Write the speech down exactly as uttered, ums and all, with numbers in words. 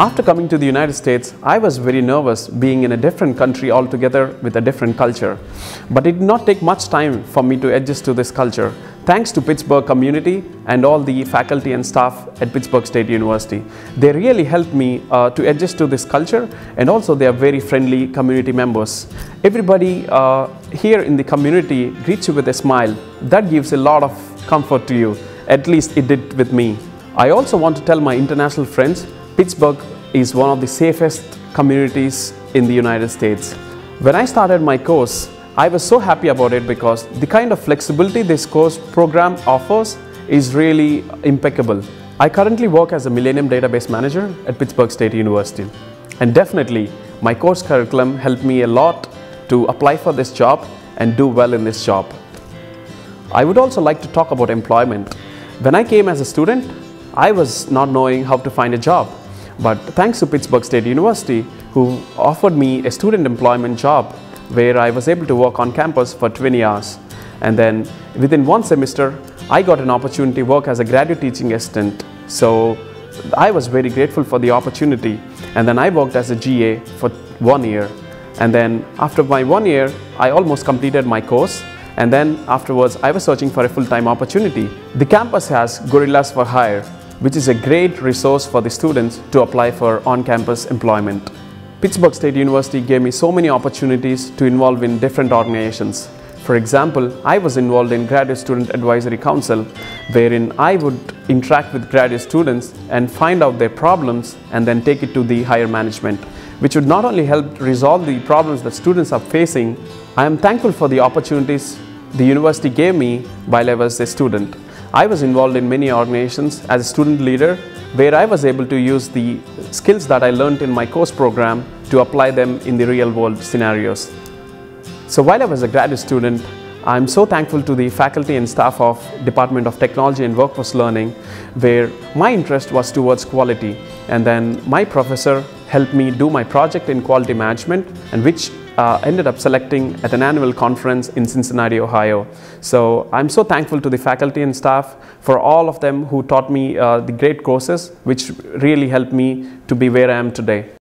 After coming to the United States, I was very nervous being in a different country altogether with a different culture. But it did not take much time for me to adjust to this culture, thanks to Pittsburgh community and all the faculty and staff at Pittsburgh State University. They really helped me uh, to adjust to this culture, and also they are very friendly community members. Everybody uh, here in the community greets you with a smile. That gives a lot of comfort to you. At least it did with me. I also want to tell my international friends, Pittsburgh is one of the safest communities in the United States. When I started my course, I was so happy about it because the kind of flexibility this course program offers is really impeccable. I currently work as a Millennium Database Manager at Pittsburgh State University. And definitely, my course curriculum helped me a lot to apply for this job and do well in this job. I would also like to talk about employment. When I came as a student, I was not knowing how to find a job. But thanks to Pittsburgh State University, who offered me a student employment job where I was able to work on campus for twenty hours. And then within one semester, I got an opportunity to work as a graduate teaching assistant. So I was very grateful for the opportunity. And then I worked as a G A for one year. And then after my one year, I almost completed my course. And then afterwards, I was searching for a full-time opportunity. The campus has Gorillas for Hire, which is a great resource for the students to apply for on-campus employment. Pittsburgh State University gave me so many opportunities to involve in different organizations. For example, I was involved in Graduate Student Advisory Council, wherein I would interact with graduate students and find out their problems and then take it to the higher management, which would not only help resolve the problems that students are facing. I am thankful for the opportunities the university gave me while I was a student. I was involved in many organizations as a student leader, where I was able to use the skills that I learned in my course program to apply them in the real world scenarios. So while I was a graduate student, I'm so thankful to the faculty and staff of Department of Technology and Workforce Learning, where my interest was towards quality. And then my professor helped me do my project in quality management, and which Uh, ended up selecting at an annual conference in Cincinnati, Ohio. So I'm so thankful to the faculty and staff, for all of them who taught me uh, the great courses, which really helped me to be where I am today.